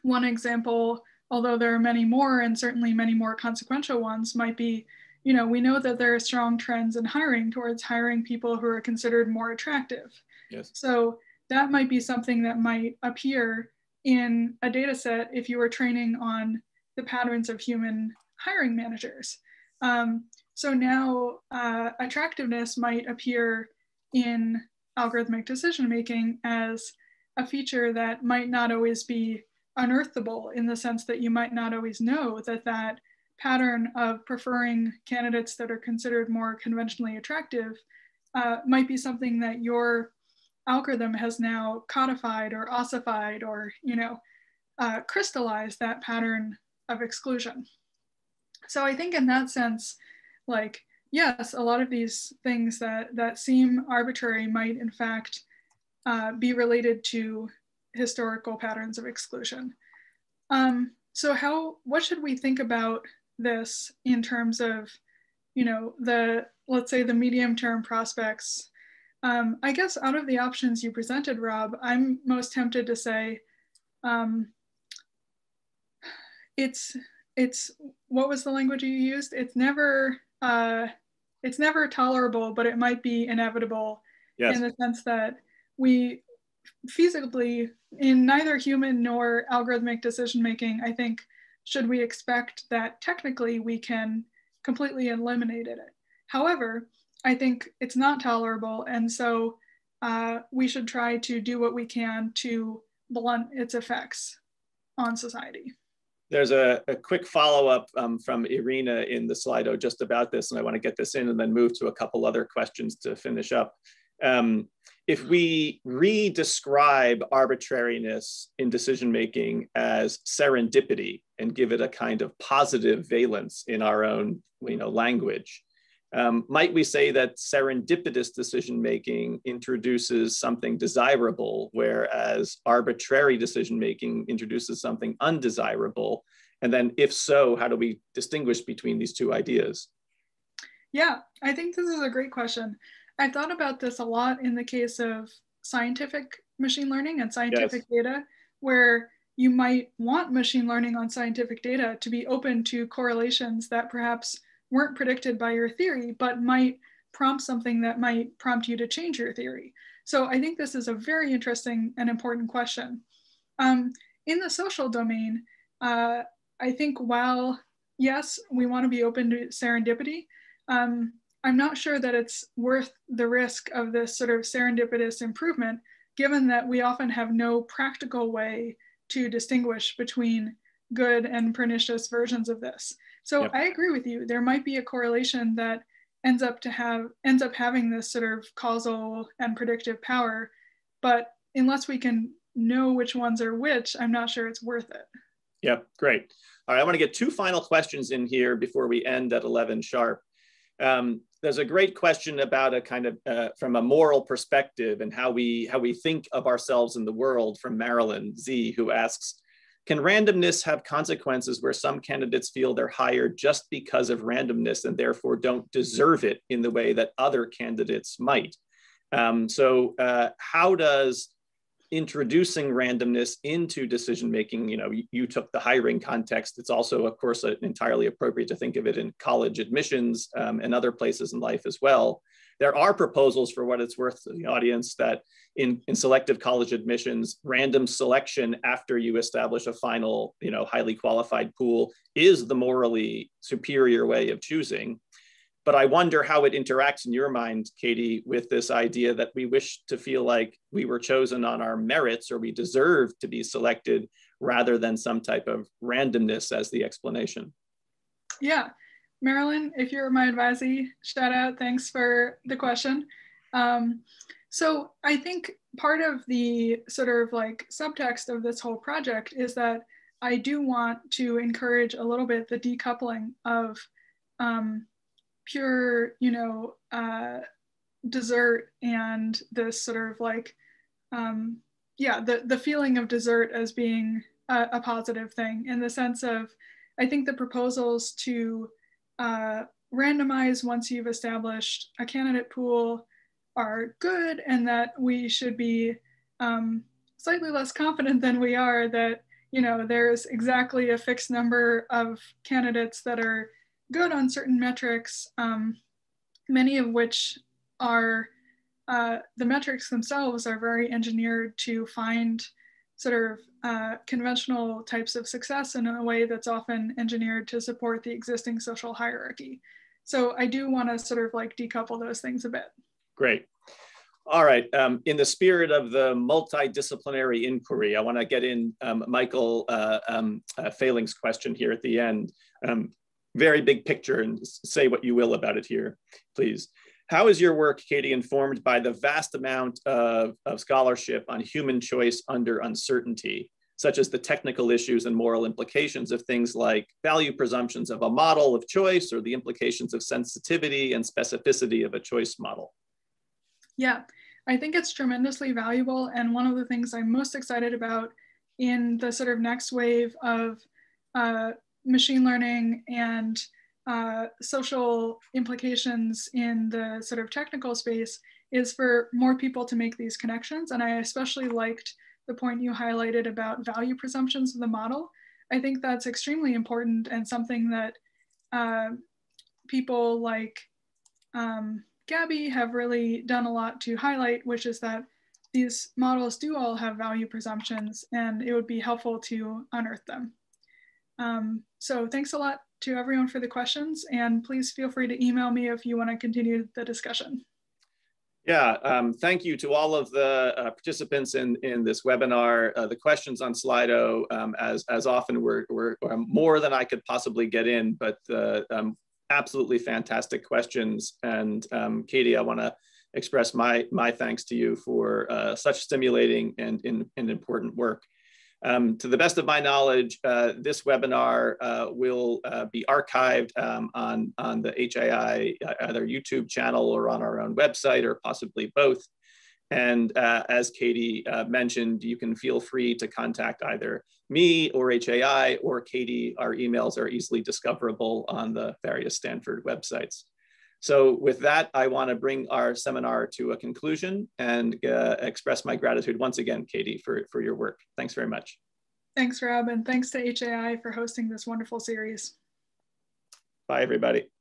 one example, although there are many more and certainly many more consequential ones, might be, you know, we know that there are strong trends in hiring towards hiring people who are considered more attractive. Yes. So that might be something that might appear in a data set if you were training on the patterns of human hiring managers. Um, so now uh, attractiveness might appear in algorithmic decision-making as a feature that might not always be unearthable, in the sense that you might not always know that that pattern of preferring candidates that are considered more conventionally attractive uh, might be something that your algorithm has now codified or ossified or, you know, uh, crystallized that pattern of exclusion. So I think in that sense, like, yes, a lot of these things that, that seem arbitrary might in fact uh, be related to historical patterns of exclusion. Um, so how, what should we think about this in terms of, you know, the, let's say the medium term prospects? Um, I guess out of the options you presented, Rob, I'm most tempted to say um, it's, It's, what was the language you used? It's never, uh, it's never tolerable, but it might be inevitable. Yes. In the sense that we feasibly, in neither human nor algorithmic decision-making, I think, should we expect that technically we can completely eliminate it. However, I think it's not tolerable. And so uh, we should try to do what we can to blunt its effects on society. There's a, a quick follow-up um, from Irina in the Slido just about this, and I want to get this in and then move to a couple other questions to finish up. Um, if we re-describe arbitrariness in decision-making as serendipity and give it a kind of positive valence in our own you know, language, um, might we say that serendipitous decision-making introduces something desirable, whereas arbitrary decision-making introduces something undesirable? And then if so, how do we distinguish between these two ideas? Yeah, I think this is a great question. I've thought about this a lot in the case of scientific machine learning and scientific yes. data, where you might want machine learning on scientific data to be open to correlations that perhaps weren't predicted by your theory, but might prompt something that might prompt you to change your theory. So I think this is a very interesting and important question. Um, in the social domain, uh, I think while, yes, we want to be open to serendipity, um, I'm not sure that it's worth the risk of this sort of serendipitous improvement, given that we often have no practical way to distinguish between good and pernicious versions of this. So yep. I agree with you. There might be a correlation that ends up to have ends up having this sort of causal and predictive power, but unless we can know which ones are which, I'm not sure it's worth it. Yep, great. All right, I want to get two final questions in here before we end at eleven sharp. Um, there's a great question about a kind of uh, from a moral perspective and how we how we think of ourselves in the world, from Marilyn Z, who asks, can randomness have consequences where some candidates feel they're hired just because of randomness and therefore don't deserve it in the way that other candidates might? Um, so uh, how does introducing randomness into decision-making, you know, you, you took the hiring context. It's also, of course, uh, entirely appropriate to think of it in college admissions um, and other places in life as well. There are proposals, for what it's worth to the audience, that in, in selective college admissions, random selection after you establish a final, you know, highly qualified pool is the morally superior way of choosing. But I wonder how it interacts in your mind, Katie, with this idea that we wish to feel like we were chosen on our merits or we deserve to be selected rather than some type of randomness as the explanation. Yeah, Marilyn, if you're my advisee, shout out, thanks for the question. Um, so I think part of the sort of like subtext of this whole project is that I do want to encourage a little bit the decoupling of um, pure, you know, uh, desert and this sort of like, um, yeah, the, the feeling of desert as being a, a positive thing, in the sense of, I think the proposals to uh, randomize once you've established a candidate pool are good, and that we should be um, slightly less confident than we are that, you know, there's exactly a fixed number of candidates that are good on certain metrics, um, many of which are, uh, the metrics themselves are very engineered to find sort of uh, conventional types of success in a way that's often engineered to support the existing social hierarchy. So I do want to sort of like decouple those things a bit. Great. All right. Um, in the spirit of the multidisciplinary inquiry, I want to get in um, Michael uh, um, uh, Failing's question here at the end. Um, very big picture, and say what you will about it here, please. How is your work, Katie, informed by the vast amount of, of scholarship on human choice under uncertainty, such as the technical issues and moral implications of things like value presumptions of a model of choice or the implications of sensitivity and specificity of a choice model? Yeah, I think it's tremendously valuable. And one of the things I'm most excited about in the sort of next wave of uh, machine learning and Uh, social implications in the sort of technical space is for more people to make these connections. And I especially liked the point you highlighted about value presumptions of the model. I think that's extremely important, and something that uh, people like um, Gabby have really done a lot to highlight, which is that these models do all have value presumptions, and it would be helpful to unearth them. Um, so thanks a lot to everyone for the questions, and please feel free to email me if you want to continue the discussion. Yeah, um, thank you to all of the uh, participants in, in this webinar. Uh, the questions on Slido, um, as, as often, were, were, were more than I could possibly get in, but uh, um, absolutely fantastic questions. And um, Katie, I want to express my, my thanks to you for uh, such stimulating and, and, and important work. Um, to the best of my knowledge, uh, this webinar uh, will uh, be archived um, on, on the H A I, uh, either YouTube channel or on our own website, or possibly both. And uh, as Katie uh, mentioned, you can feel free to contact either me or H A I or Katie. Our emails are easily discoverable on the various Stanford websites. So with that, I want to bring our seminar to a conclusion and uh, express my gratitude once again, Katie, for, for your work. Thanks very much. Thanks, Rob, and thanks to H A I for hosting this wonderful series. Bye, everybody.